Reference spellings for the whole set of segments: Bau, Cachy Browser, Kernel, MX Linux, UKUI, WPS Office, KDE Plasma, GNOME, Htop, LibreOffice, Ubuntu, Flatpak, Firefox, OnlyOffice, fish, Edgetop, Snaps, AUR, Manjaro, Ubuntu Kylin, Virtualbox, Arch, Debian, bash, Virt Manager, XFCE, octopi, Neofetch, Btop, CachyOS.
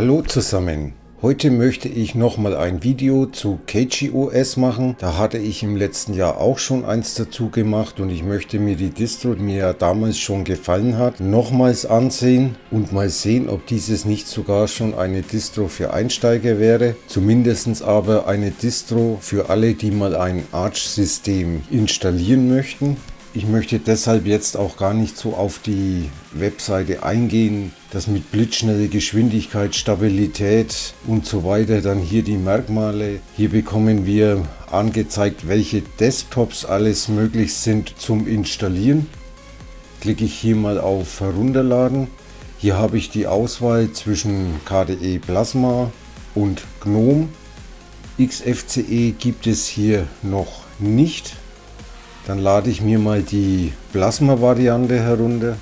Hallo zusammen, heute möchte ich nochmal ein Video zu CachyOS machen. Da hatte ich im letzten Jahr auch schon eins dazu gemacht und ich möchte mir die Distro, die mir ja damals schon gefallen hat, nochmals ansehen und mal sehen, ob dieses nicht sogar schon eine Distro für Einsteiger wäre. Zumindest aber eine Distro für alle, die mal ein Arch-System installieren möchten. Ich möchte deshalb jetzt auch gar nicht so auf die Webseite eingehen, dass mit blitzschnelle Geschwindigkeit, Stabilität und so weiter dann hier die Merkmale. Hier bekommen wir angezeigt, welche Desktops alles möglich sind zum Installieren. Klicke ich hier mal auf Herunterladen. Hier habe ich die Auswahl zwischen KDE Plasma und GNOME. XFCE gibt es hier noch nicht. Dann lade ich mir mal die Plasma-Variante herunter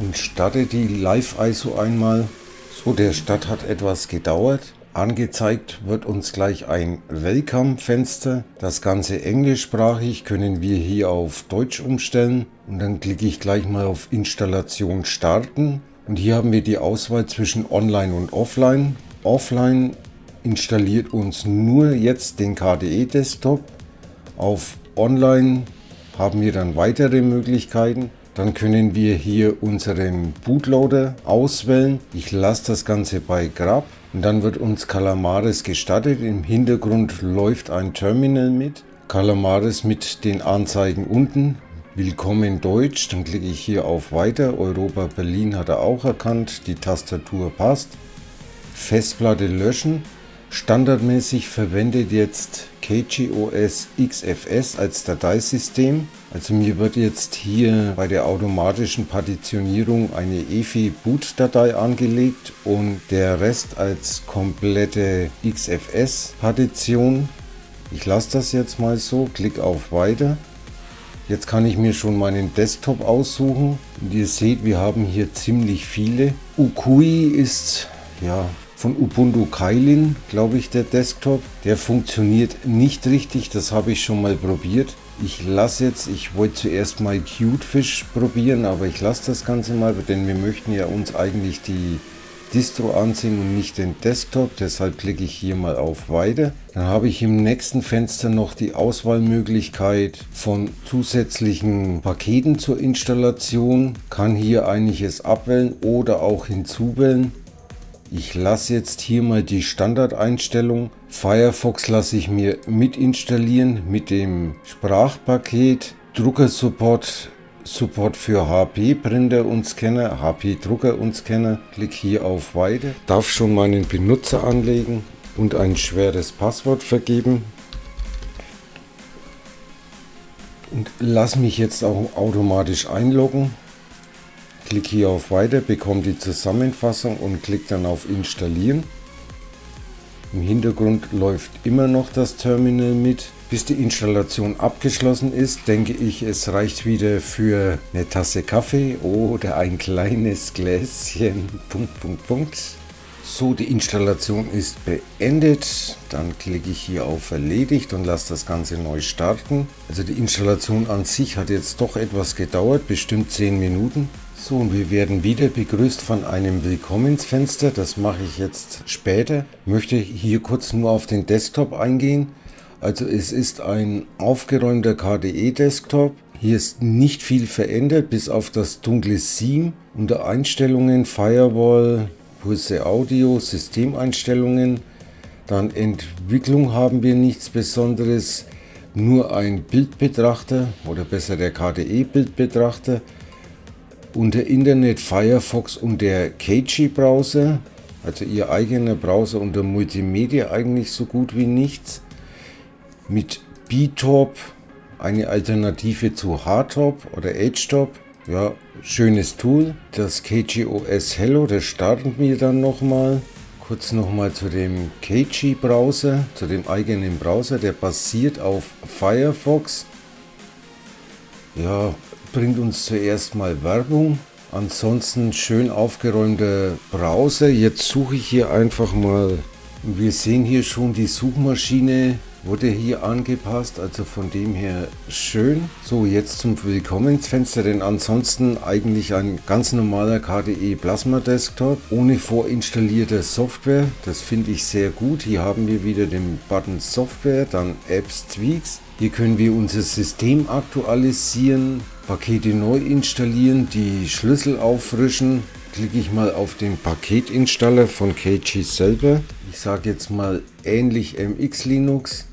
und starte die Live-ISO einmal. So, der Start hat etwas gedauert. Angezeigt wird uns gleich ein Welcome-Fenster. Das Ganze englischsprachig, können wir hier auf Deutsch umstellen. Und dann klicke ich gleich mal auf Installation starten. Und hier haben wir die Auswahl zwischen Online und Offline. Offline installiert uns nur jetzt den KDE-Desktop. Auf Online haben wir dann weitere Möglichkeiten. Dann können wir hier unseren Bootloader auswählen. Ich lasse das Ganze bei Grab und dann wird uns Calamares gestattet. Im Hintergrund läuft ein Terminal mit. Calamares mit den Anzeigen unten. Willkommen Deutsch. Dann klicke ich hier auf Weiter. Europa Berlin hat er auch erkannt. Die Tastatur passt. Festplatte löschen. Standardmäßig verwendet jetzt CachyOS XFS als Dateisystem. Also mir wird jetzt hier bei der automatischen Partitionierung eine EFI-Boot-Datei angelegt und der Rest als komplette XFS-Partition. Ich lasse das jetzt mal so, klicke auf Weiter. Jetzt kann ich mir schon meinen Desktop aussuchen. Und ihr seht, wir haben hier ziemlich viele. UKUI ist, ja, von Ubuntu Kylin, glaube ich, der Desktop. Der funktioniert nicht richtig, das habe ich schon mal probiert. Ich wollte zuerst mal Cutefish probieren, aber ich lasse das Ganze mal, denn wir möchten ja uns eigentlich die Distro ansehen und nicht den Desktop. Deshalb klicke ich hier mal auf Weiter. Dann habe ich im nächsten Fenster noch die Auswahlmöglichkeit von zusätzlichen Paketen zur Installation. Kann hier einiges abwählen oder auch hinzuwählen. Ich lasse jetzt hier mal die Standardeinstellung. Firefox lasse ich mir mitinstallieren mit dem Sprachpaket. Druckersupport, Support für HP-Printer und Scanner, HP-Drucker und Scanner. Klick hier auf Weiter. Darf schon meinen Benutzer anlegen und ein schweres Passwort vergeben. Und lasse mich jetzt auch automatisch einloggen. Klick hier auf Weiter, bekomme die Zusammenfassung und klick dann auf Installieren. Im Hintergrund läuft immer noch das Terminal mit. Bis die Installation abgeschlossen ist, denke ich, es reicht wieder für eine Tasse Kaffee oder ein kleines Gläschen. So, die Installation ist beendet. Dann klicke ich hier auf Erledigt und lasse das Ganze neu starten. Also die Installation an sich hat jetzt doch etwas gedauert, bestimmt 10 Minuten. So, und wir werden wieder begrüßt von einem Willkommensfenster. Das mache ich jetzt später. Ich möchte hier kurz nur auf den Desktop eingehen. Also es ist ein aufgeräumter KDE-Desktop. Hier ist nicht viel verändert, bis auf das dunkle Theme. Unter Einstellungen, Firewall, Pulse Audio, Systemeinstellungen. Dann Entwicklung haben wir nichts Besonderes. Nur ein Bildbetrachter oder besser der KDE-Bildbetrachter. Unter Internet, Firefox und der Cachy Browser, also ihr eigener Browser unter Multimedia, eigentlich so gut wie nichts. Mit Btop, eine Alternative zu Htop oder Edgetop, ja, schönes Tool. Das CachyOS Hello, das starten wir dann nochmal. Kurz nochmal zu dem Cachy Browser, zu dem eigenen Browser, der basiert auf Firefox. Ja, bringt uns zuerst mal Werbung, ansonsten schön aufgeräumter Browser. Jetzt suche ich hier einfach mal, wir sehen hier schon die Suchmaschine wurde hier angepasst, also von dem her schön. So, jetzt zum Willkommensfenster, denn ansonsten eigentlich ein ganz normaler KDE Plasma Desktop ohne vorinstallierte Software. Das finde ich sehr gut. Hier haben wir wieder den Button Software, dann Apps, Tweaks. Hier können wir unser System aktualisieren, Pakete neu installieren, die Schlüssel auffrischen. Klicke ich mal auf den Paketinstaller von Cachy selber. Ich sage jetzt mal ähnlich MX Linux.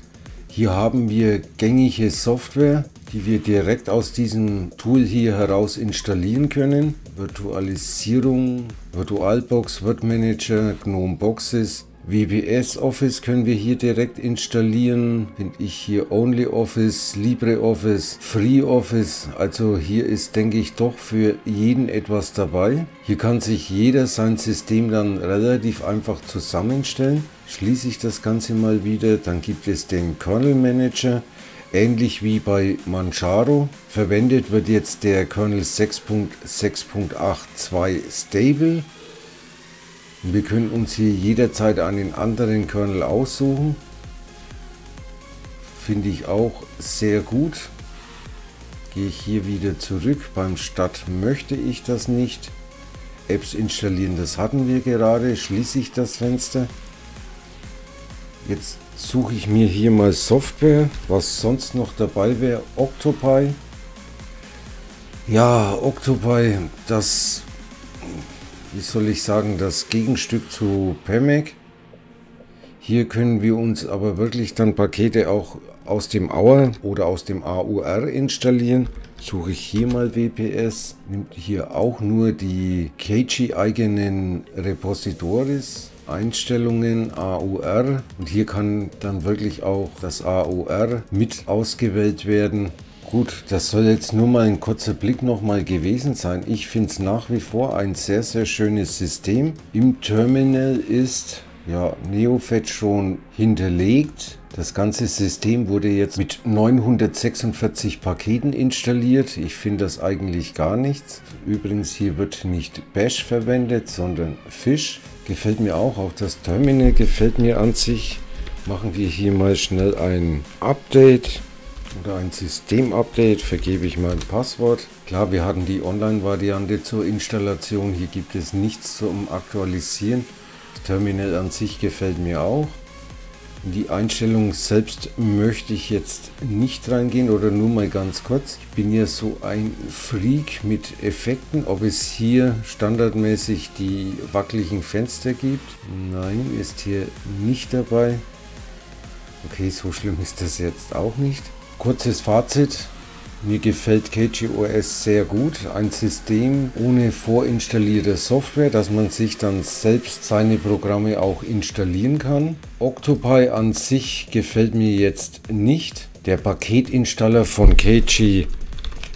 Hier haben wir gängige Software, die wir direkt aus diesem Tool hier heraus installieren können. Virtualisierung, Virtualbox, Virt Manager, Gnome Boxes, WPS Office können wir hier direkt installieren. Finde ich hier OnlyOffice, LibreOffice, FreeOffice. Also hier ist, denke ich, doch für jeden etwas dabei. Hier kann sich jeder sein System dann relativ einfach zusammenstellen. Schließe ich das Ganze mal wieder. Dann gibt es den Kernel Manager. Ähnlich wie bei Manjaro verwendet wird jetzt der Kernel 6.6.82 Stable. Wir können uns hier jederzeit einen anderen Kernel aussuchen. Finde ich auch sehr gut. Gehe ich hier wieder zurück. Beim Start möchte ich das nicht. Apps installieren, das hatten wir gerade. Schließe ich das Fenster. Jetzt suche ich mir hier mal Software, was sonst noch dabei wäre. Octopi. Ja, Octopi, das... Wie soll ich sagen, das Gegenstück zu PEMEC. Hier können wir uns aber wirklich dann Pakete auch aus dem AUR oder aus dem AUR installieren. Suche ich hier mal WPS, nimmt hier auch nur die Cachy eigenen Repositories, Einstellungen, AUR, und hier kann dann wirklich auch das AUR mit ausgewählt werden. Gut, das soll jetzt nur mal ein kurzer Blick nochmal gewesen sein. Ich finde es nach wie vor ein sehr, sehr schönes System. Im Terminal ist ja Neofetch schon hinterlegt. Das ganze System wurde jetzt mit 946 Paketen installiert. Ich finde das eigentlich gar nichts. Übrigens, hier wird nicht Bash verwendet, sondern Fish. Gefällt mir auch. Auch das Terminal gefällt mir an sich. Machen wir hier mal schnell ein Update. Oder ein System-Update, vergebe ich mein Passwort. Klar, wir hatten die Online-Variante zur Installation. Hier gibt es nichts zum Aktualisieren. Das Terminal an sich gefällt mir auch. Die Einstellungen selbst möchte ich jetzt nicht reingehen oder nur mal ganz kurz. Ich bin ja so ein Freak mit Effekten, ob es hier standardmäßig die wackeligen Fenster gibt. Nein, ist hier nicht dabei. Okay, so schlimm ist das jetzt auch nicht. Kurzes Fazit, mir gefällt CachyOS sehr gut, ein System ohne vorinstallierte Software, dass man sich dann selbst seine Programme auch installieren kann. Octopi an sich gefällt mir jetzt nicht, der Paketinstaller von Cachy,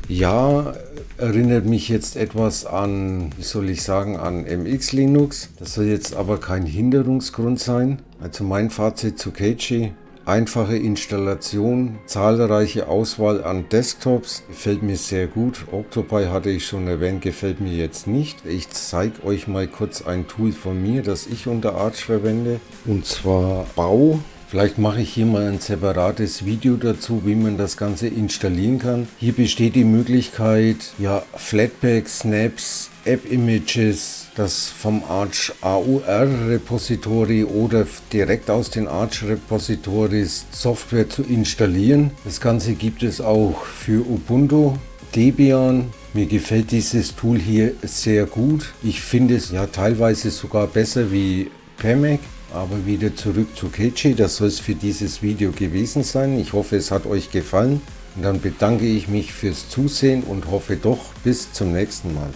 ja, erinnert mich jetzt etwas an, wie soll ich sagen, an MX Linux, das soll jetzt aber kein Hinderungsgrund sein. Also mein Fazit zu Cachy: einfache Installation, zahlreiche Auswahl an Desktops, gefällt mir sehr gut. Octopi hatte ich schon erwähnt, gefällt mir jetzt nicht. Ich zeige euch mal kurz ein Tool von mir, das ich unter Arch verwende, und zwar Bau. Vielleicht mache ich hier mal ein separates Video dazu, wie man das Ganze installieren kann. Hier besteht die Möglichkeit, ja, Flatpak, Snaps, App-Images, das vom Arch AUR-Repository oder direkt aus den Arch-Repositories Software zu installieren. Das Ganze gibt es auch für Ubuntu, Debian. Mir gefällt dieses Tool hier sehr gut. Ich finde es ja teilweise sogar besser wie PEMEC. Aber wieder zurück zu Cachy, das soll es für dieses Video gewesen sein. Ich hoffe, es hat euch gefallen. Und dann bedanke ich mich fürs Zusehen und hoffe doch bis zum nächsten Mal.